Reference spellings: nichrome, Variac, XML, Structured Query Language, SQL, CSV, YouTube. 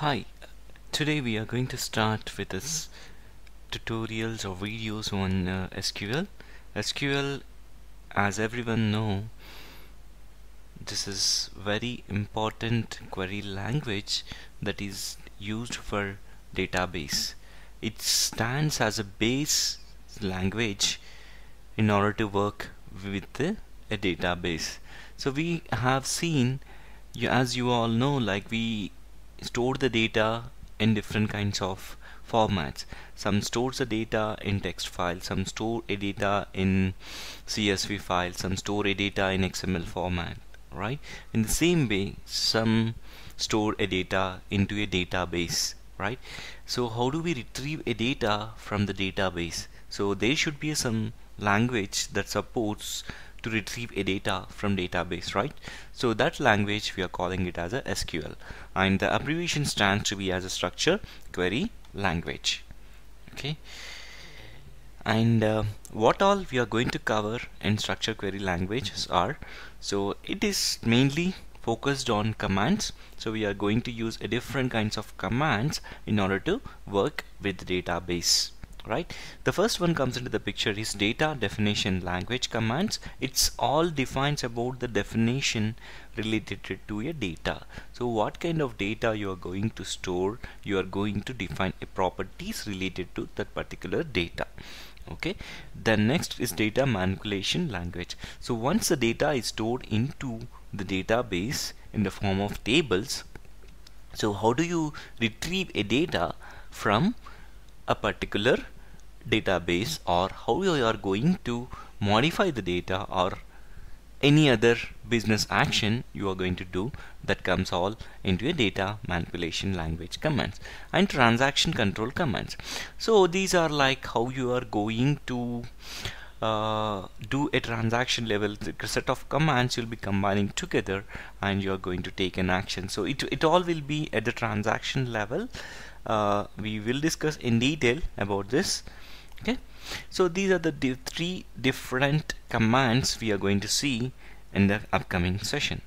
Hi, today we are going to start with this tutorials or videos on SQL. SQL, as everyone know, this is very important query language that is used for database. It stands as a base language in order to work with a database. So we have seen, as you all know, like we store the data in different kinds of formats. Some stores the data in text file, some store a data in CSV file, some store a data in XML format, right? In the same way, some store a data into a database, right? So how do we retrieve a data from the database? So there should be some language that supports to retrieve a data from database, right? So that language we are calling it as a SQL, and the abbreviation stands to be as a structure query language. Okay, and what all we are going to cover in structure query languages are, so it is mainly focused on commands. So we are going to use a different kinds of commands in order to work with database. Right, the first one comes into the picture is data definition language commands. It's all defines about the definition related to your data. So what kind of data you are going to store, you are going to define a properties related to that particular data. Okay, the next is data manipulation language. So once the data is stored into the database in the form of tables, so how do you retrieve a data from a particular database, or how you are going to modify the data or any other business action you are going to do, that comes all into a data manipulation language commands. And transaction control commands, so these are like how you are going to do a transaction level set of commands you'll be combining together, and you are going to take an action. So it all will be at the transaction level. We will discuss in detail about this. Okay, so these are the three different commands we are going to see in the upcoming session.